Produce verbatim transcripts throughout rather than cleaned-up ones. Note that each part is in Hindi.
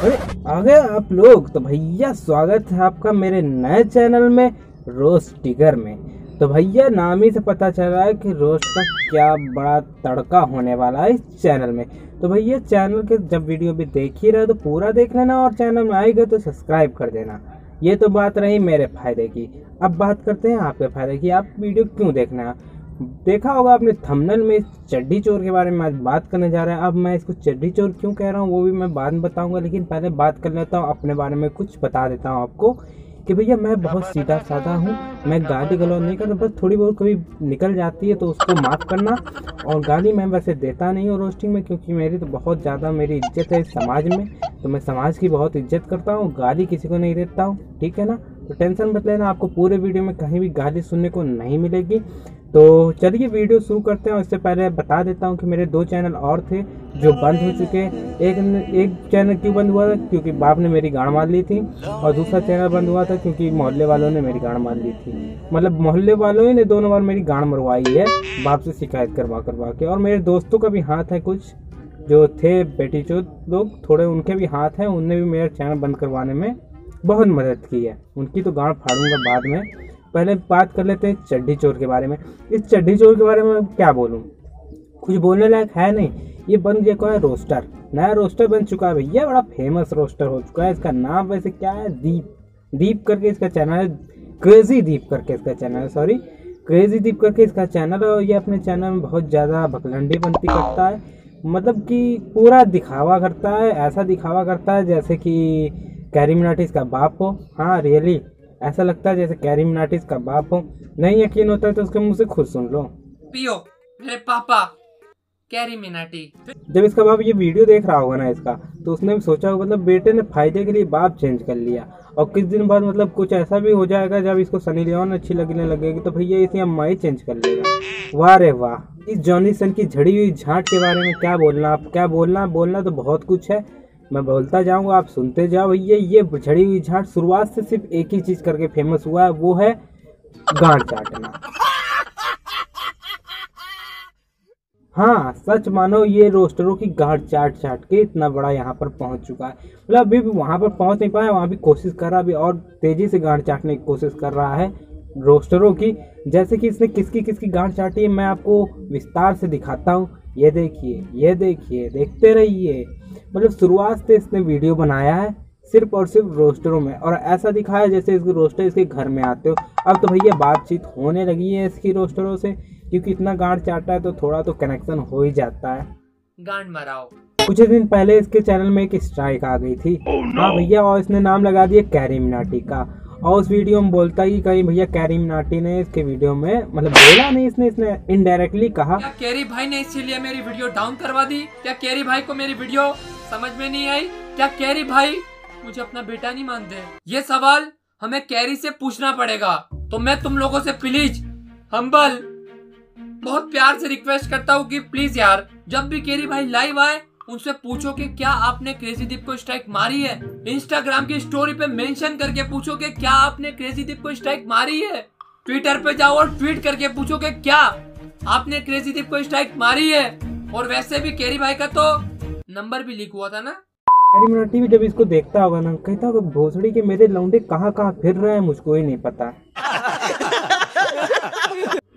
अरे आ गए आप लोग। तो भैया स्वागत है आपका मेरे नए चैनल में रोस्टिगर में। तो भैया नाम ही से पता चल रहा है कि रोस्ट का क्या बड़ा तड़का होने वाला है इस चैनल में। तो भैया चैनल के जब वीडियो भी देख ही रहे तो पूरा देख लेना और चैनल में आएगा तो सब्सक्राइब कर देना। ये तो बात रही मेरे फायदे की। अब बात करते हैं आपके फायदे की। आप वीडियो क्यों देखना? देखा होगा आपने थंबनेल में चड्डी चोर के बारे में आज बात करने जा रहे हैं। अब मैं इसको चड्डी चोर क्यों कह रहा हूँ वो भी मैं बाद में बताऊँगा, लेकिन पहले बात कर लेता हूँ अपने बारे में। कुछ बता देता हूँ आपको कि भैया मैं बहुत सीधा साधा हूँ, मैं गाली गलौज नहीं करता। बस थोड़ी बहुत कभी निकल जाती है तो उसको माफ़ करना, और गाली मैं वैसे देता नहीं हूँ रोस्टिंग में, क्योंकि मेरी तो बहुत ज़्यादा मेरी इज्जत है इस समाज में। तो मैं समाज की बहुत इज्जत करता हूँ, गाली किसी को नहीं देता हूँ, ठीक है ना। तो टेंशन मत लेना, आपको पूरे वीडियो में कहीं भी गाली सुनने को नहीं मिलेगी। तो चलिए वीडियो शुरू करते हैं। और इससे पहले बता देता हूँ कि मेरे दो चैनल और थे जो बंद हो चुके हैं। एक एक चैनल क्यों बंद हुआ था? क्योंकि बाप ने मेरी गाड़ मार ली थी। और दूसरा चैनल बंद हुआ था क्योंकि मोहल्ले वालों ने मेरी गाड़ मार ली थी। मतलब मोहल्ले वालों ने दोनों बार मेरी गाड़ मरवाई है बाप से शिकायत करवा करवा के। और मेरे दोस्तों का भी हाथ है, कुछ जो थे बेटी चोद लोग थोड़े उनके भी हाथ हैं, उनने भी मेरा चैनल बंद करवाने में बहुत मदद की है। उनकी तो गाड़ फाड़ूंगा बाद में, पहले बात कर लेते हैं चड्डी चोर के बारे में। इस चड्डी चोर के बारे में क्या बोलूँ, कुछ बोलने लायक है नहीं। ये बन गया है रोस्टर, नया रोस्टर बन चुका है भैया, बड़ा फेमस रोस्टर हो चुका है। इसका नाम वैसे क्या है, दीप दीप करके इसका चैनल है, क्रेजी दीप करके इसका चैनल है, सॉरी क्रेजी दीप करके इसका चैनल है। और ये अपने चैनल में बहुत ज़्यादा भकलंडी बनती करता है, मतलब कि पूरा दिखावा करता है। ऐसा दिखावा करता है जैसे कि कैरीमिनाटी इसका बाप हो। हाँ रियली ऐसा लगता है जैसे कैरीमिनाटी इसका बाप हो। नहीं यकीन होता है तो उसके मुंह से खुद सुन लो। पियो मेरे पापा कैरीमिनाटी। जब इसका बाप ये वीडियो देख रहा होगा ना इसका, तो उसने भी सोचा होगा मतलब बेटे ने फायदे के लिए बाप चेंज कर लिया। और कुछ दिन बाद मतलब कुछ ऐसा भी हो जाएगा जब इसको सनी लियोन अच्छी लगने लगेगी तो भैया इसे अम्मा ही चेंज कर लेगा। वाह रे वाह। इस जॉनी सन की झड़ी हुई झाँट के बारे में क्या बोलना, आप क्या बोलना, बोलना तो बहुत कुछ है, मैं बोलता जाऊंगा आप सुनते जाओ। भैया ये झड़ी हुई झाट शुरुआत से सिर्फ एक ही चीज करके फेमस हुआ है, वो है गांड चाटना। हाँ सच मानो ये रोस्टरों की गांड चाट चाट के इतना बड़ा यहाँ पर पहुंच चुका है। मतलब अभी भी वहाँ पर पहुंच नहीं पाया, वहाँ भी कोशिश कर रहा है, अभी और तेजी से गांड चाटने की कोशिश कर रहा है रोस्टरों की। जैसे कि इसने किसकी किसकी गांड चाटी है मैं आपको विस्तार से दिखाता हूँ। ये देखिए, ये देखिए, देखते रहिए। मतलब शुरुआत से इसने वीडियो बनाया है सिर्फ और सिर्फ रोस्टरों में, और ऐसा दिखाया जैसे इसके रोस्टर इसके घर में आते हो। अब तो भैया बातचीत होने लगी है इसकी रोस्टरों से, क्योंकि इतना गांड चाटता है तो थोड़ा तो कनेक्शन हो ही जाता है। गांड मराओ। कुछ दिन पहले इसके चैनल में एक स्ट्राइक आ गई थी। oh, no. हाँ भैया, और इसने नाम लगा दिया कैरीमिनाटी का। और उस वीडियो में बोलता ही कहीं भैया कैरीमिनाटी ने इसके वीडियो में मतलब बोला नहीं, इसने इसने इनडायरेक्टली कहा क्या कैरी भाई ने इसीलिए मेरी वीडियो डाउन करवा दी, क्या कैरी भाई को मेरी वीडियो समझ में नहीं आई, क्या कैरी भाई मुझे अपना बेटा नहीं मानते। ये सवाल हमें कैरी से पूछना पड़ेगा। तो मैं तुम लोगों से प्लीज हम्बल बहुत प्यार से रिक्वेस्ट करता हूँ कि प्लीज यार जब भी कैरी भाई लाइव आए उनसे पूछो कि क्या आपने क्रेजी दीप को स्ट्राइक मारी है। इंस्टाग्राम की स्टोरी पे मेंशन करके पूछो कि क्या आपने क्रेजी दीप को स्ट्राइक मारी है। ट्विटर पे जाओ और ट्वीट करके पूछो कि क्या आपने क्रेजी दीप को स्ट्राइक मारी है। और वैसे भी कैरी भाई का तो नंबर भी लीक हुआ था ना। कैरीमिनाटी भी जब इसको देखता होगा ना कहता होगा भोसड़ी के मेरे लौंडे कहाँ कहाँ फिर रहे हैं मुझको ही नहीं पता।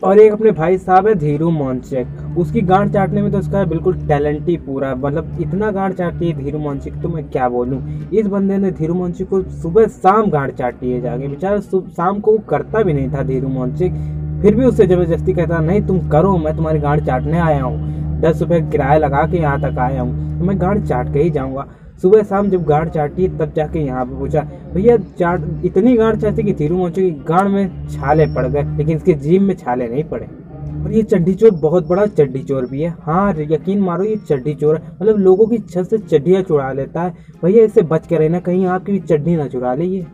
और एक अपने भाई साहब है धीरू मोहनचेक, उसकी गांड चाटने में तो उसका बिल्कुल टैलेंट ही पूरा, मतलब इतना गांड चाटती है धीरू मोहनचेक तो मैं क्या बोलूं। इस बंदे ने धीरू मोहनचेक को सुबह शाम गांड चाटती है जाके, बेचारा शाम को करता भी नहीं था धीरू मोहनचेक, फिर भी उससे जबरदस्ती कहता नहीं तुम करो, मैं तुम्हारी गांड चाटने आया हूँ, दस रुपये किराया लगा के यहाँ तक आया हूँ तो मैं गांड चाट के ही जाऊँगा। सुबह शाम जब गांड चाटी तब जाके यहाँ पे पूछा भैया चाट, इतनी गांड चाटी कि धीरू मोहनचेक की गांड में छाले पड़ गए, लेकिन इसके जीभ में छाले नहीं पड़े। और ये चड्डी चोर बहुत बड़ा चड्डी चोर भी है। हाँ यकीन मारो ये चड्डी चोर है, मतलब लोगों की छत से चड्डियाँ चुरा लेता है। भैया इससे बच के रहना, कहीं आपकी भी चड्डी ना चुरा ले। ये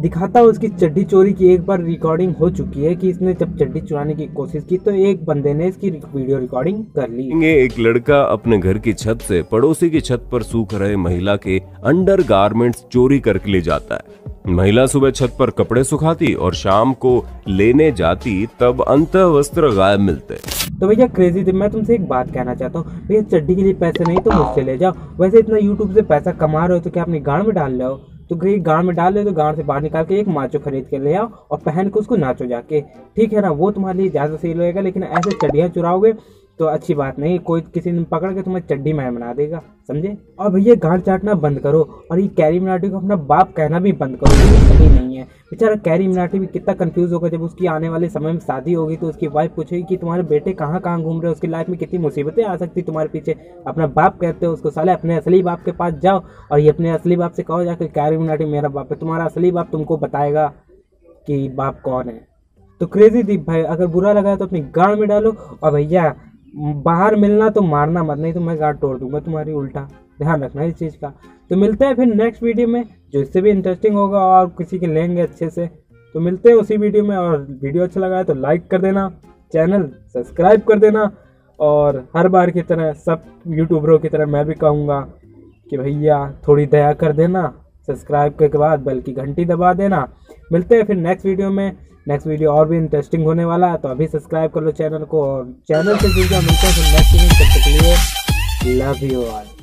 दिखाता हूँ इसकी चड्डी चोरी की। एक बार रिकॉर्डिंग हो चुकी है कि इसने जब चड्डी चुराने की कोशिश की तो एक बंदे ने इसकी वीडियो रिकॉर्डिंग कर ली। एक लड़का अपने घर की छत से पड़ोसी की छत पर सूख रहे महिला के अंडरगारमेंट्स चोरी करके ले जाता है। महिला सुबह छत पर कपड़े सुखाती और शाम को लेने जाती, तब अंतः वस्त्र गायब मिलते। तो भैया क्रेजी दीप, मैं तुमसे एक बात कहना चाहता हूँ भैया, चड्डी के लिए पैसे नहीं तो मुझसे ले जाओ। वैसे इतना यूट्यूब से पैसा कमा रहे हो तो क्या अपनी गाड़ में डाल रहे हो? तो कहीं गाड़ में डाल रहे हो तो गाड़ से बाहर निकाल के एक माचो खरीद के ले आओ और पहन के उसको नाचो जाके, ठीक है ना? वो तुम्हारे लिए ज्यादा सही रहेगा। लेकिन ऐसे चड्डियाँ चुराओगे तो अच्छी बात नहीं, कोई किसी ने पकड़ के तुम्हें चड्डी मैन बना देगा, समझे? और भैया गांठ चाटना बंद करो और ये कैरी मिनाटी को अपना बाप कहना भी बंद करो, ये सही नहीं है। बेचारा कैरी मिनाटी भी कितना कंफ्यूज होगा जब उसकी आने वाले समय में शादी होगी तो उसकी वाइफ पूछेगी कि तुम्हारे बेटे कहाँ कहाँ घूम रहे हो, उसकी लाइफ में कितनी मुसीबतें आ सकती तुम्हारे पीछे। अपना बाप कहते हो उसको, साले अपने असली बाप के पास जाओ और ये अपने असली बाप से कहो जाकर कैरी मिनाटी मेरा बाप है। तुम्हारा असली बाप तुमको बताएगा कि बाप कौन है। तो क्रेजी दीप भाई, अगर बुरा लगा तो अपनी गाड़ में डालो और भैया बाहर मिलना तो मारना मत, नहीं तो मैं गाड़ तोड़ दूंगा तुम्हारी, उल्टा ध्यान रखना इस चीज़ का। तो मिलते हैं फिर नेक्स्ट वीडियो में जो इससे भी इंटरेस्टिंग होगा और किसी के लेंगे अच्छे से। तो मिलते हैं उसी वीडियो में, और वीडियो अच्छा लगा है तो लाइक कर देना, चैनल सब्सक्राइब कर देना। और हर बार की तरह, सब यूट्यूबरों की तरह मैं भी कहूँगा कि भैया थोड़ी दया कर देना, सब्सक्राइब के बाद बेल की घंटी दबा देना। मिलते हैं फिर नेक्स्ट वीडियो में, नेक्स्ट वीडियो और भी इंटरेस्टिंग होने वाला है, तो अभी सब्सक्राइब कर लो चैनल को और चैनल से जुड़ जाओ। मिलते हैं फिर नेक्स्ट वीडियो, तब तक के लिए लव यू ऑल।